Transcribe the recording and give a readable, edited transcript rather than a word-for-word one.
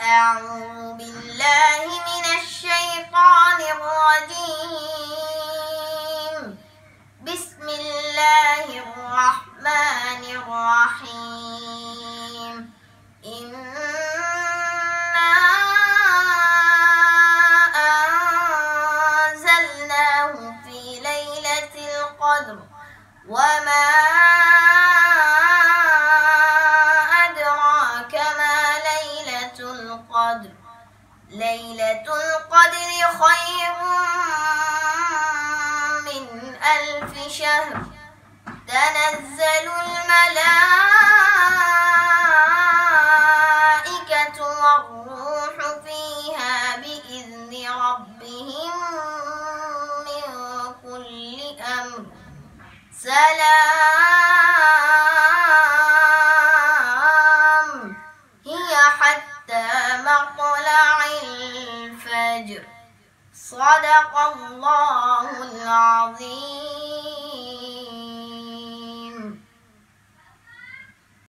أعوذ بالله من الشيطان الرجيم بسم الله الرحمن الرحيم إنا أنزلناه في ليلة القدر وما ليلة القدر خير من ألف شهر تنزل الملائكة والروح فيها بإذن ربهم من كل أمر سلام هي حتى مطلع الفجر صدق الله العظيم.